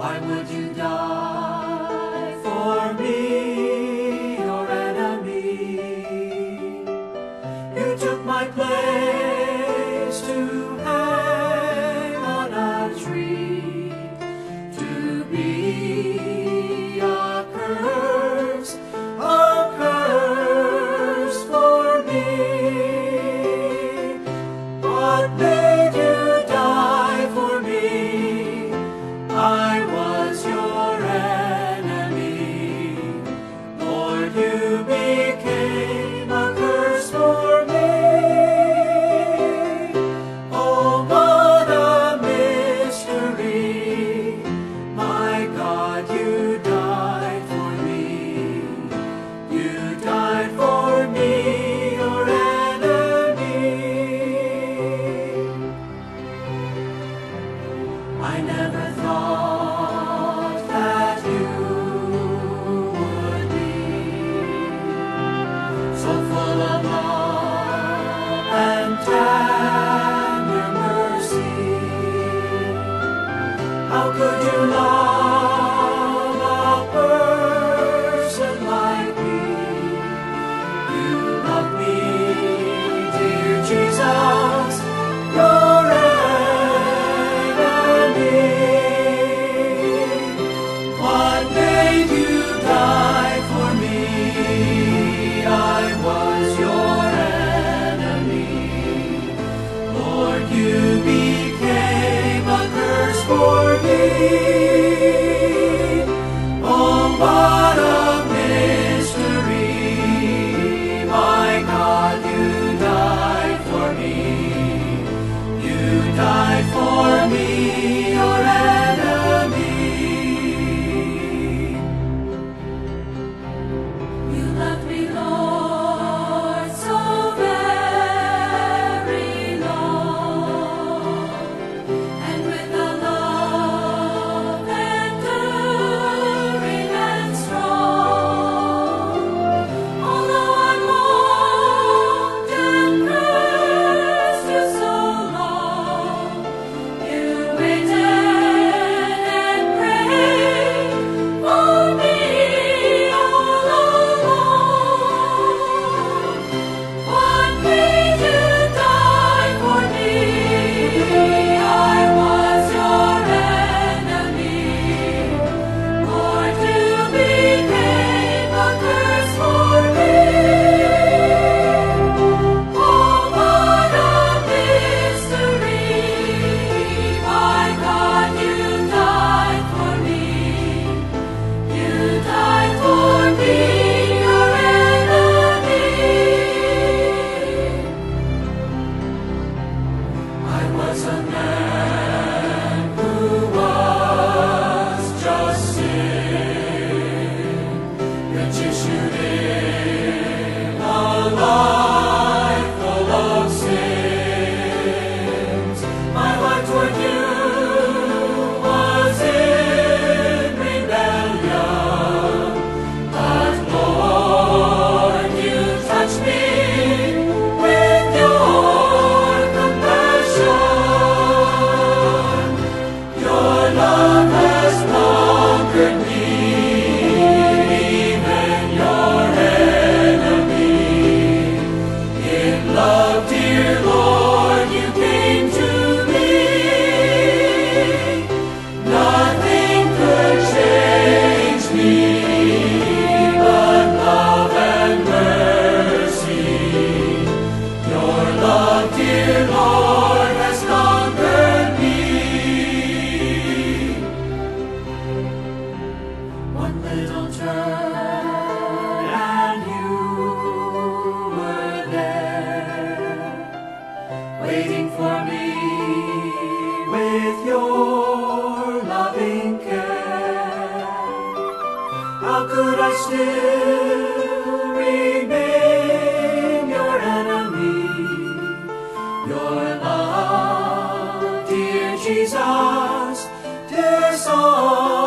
Why would you die for me, your enemy? You took my place to hang on a tree, to be a curse for me. But made you die for me. I was your enemy, Lord, you became a curse for me. Oh, what a mystery, my God, you died for me. You died for me, your enemy. I never thought that you would be so full of love and tender mercy. How could you love a person like me? You love me, dear Jesus, your what made you die for me? I was your enemy, Lord, you became a curse for me. Oh, what a mystery, my God, you died for me. You died for me, your enemy. How could I still remain your enemy? Your love, dear Jesus, disarmed.